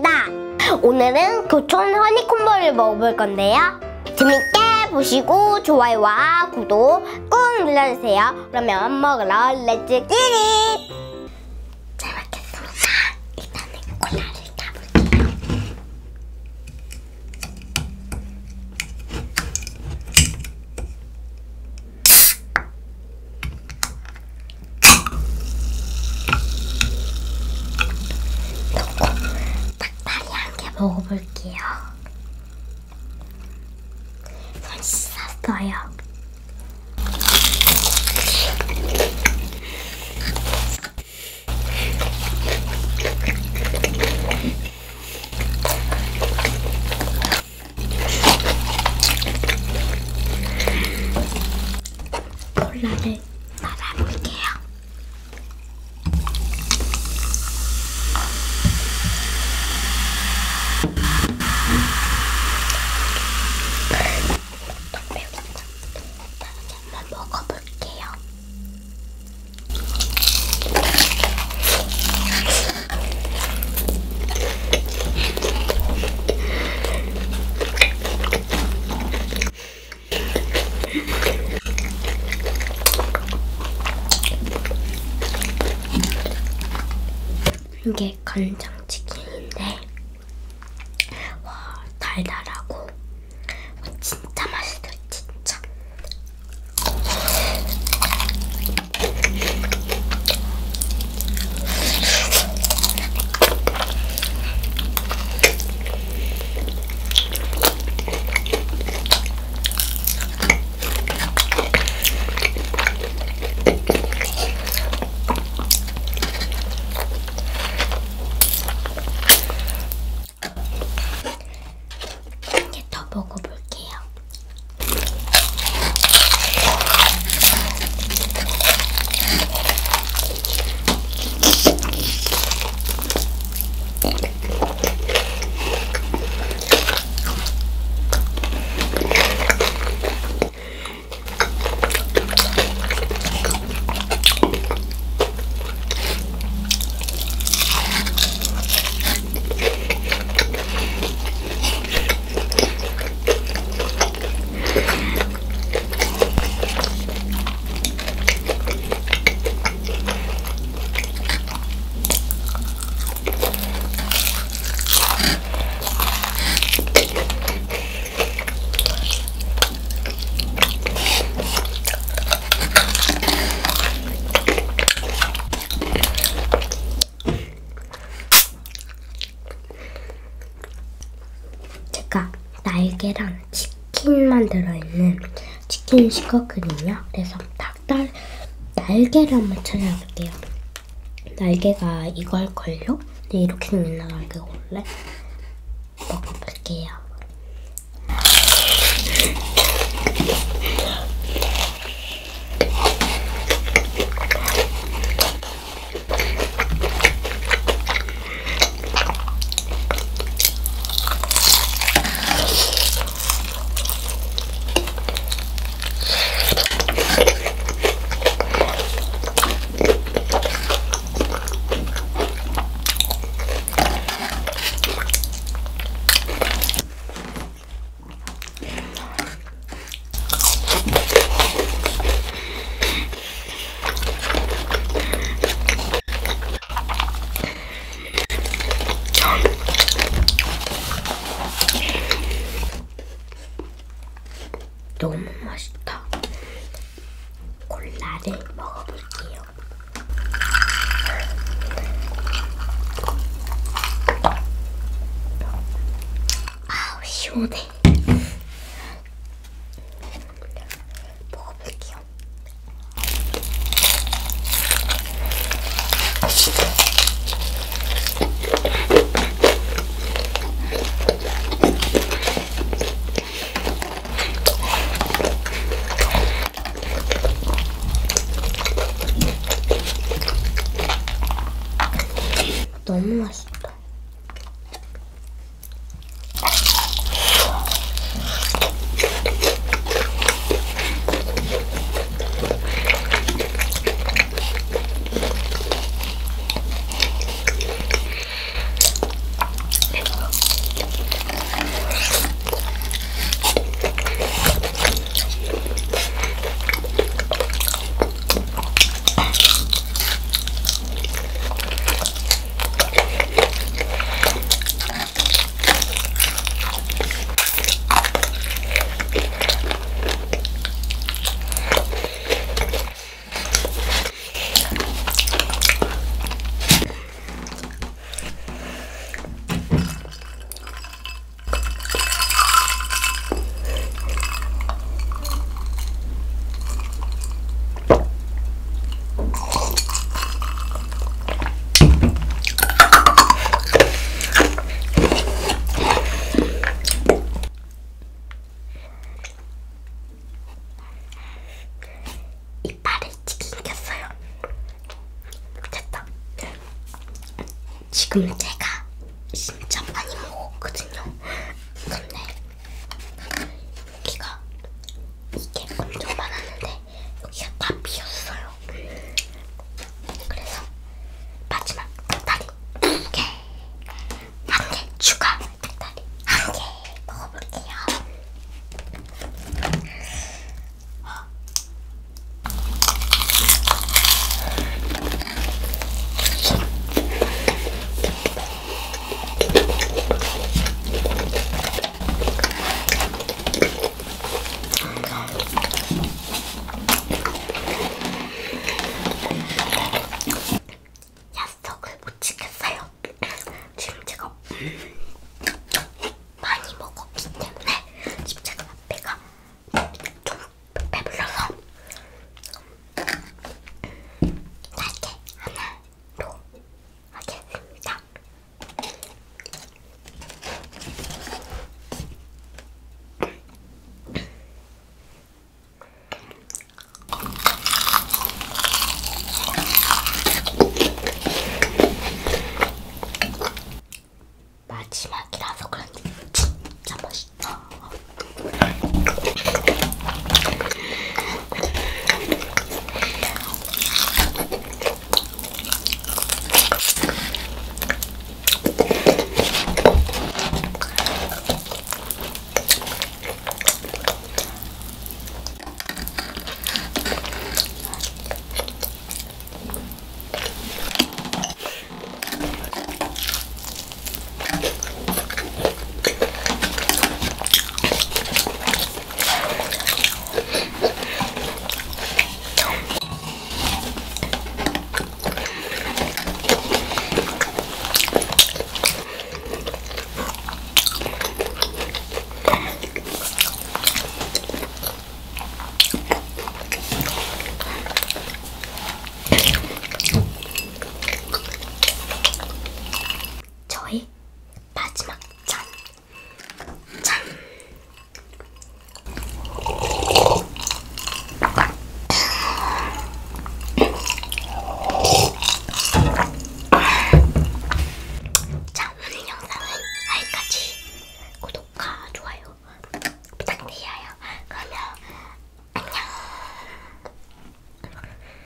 반갑습니다. 오늘은 교촌 허니콤보를 먹어볼 건데요. 재밌게 보시고 좋아요와 구독 꾹 눌러주세요. 그러면 먹으러 렛츠 기릿! 잘 먹겠습니다. 일단은 콜라를 따볼게요. 넣고 닭다리 한 개 먹어볼게요. 씻었어요. 콜라를 말아볼게요. 이게 간장치킨인데 와, 달달하고 진짜 맛있어요. 진짜 먹어볼게요. 날개랑 치킨만 들어있는 치킨 시켰거든요. 그래서 닭다리 날개를 한번 찾아볼게요. 날개가 이걸걸요? 근데 이렇게 생긴 날개가 원래? 먹어볼게요. 너무 맛있다. 콜라를 먹어볼게요. 아우, 시원해. 먹어볼게요. 너무 맛있다. 지금 제가 진짜 많이 먹었거든요. 근데 여기가 이게 엄청 많았는데 여기가 다 비었어요. 그래서 마지막 닭다리 한 개 추가 닭다리 한 개 먹어볼게요. 마지막에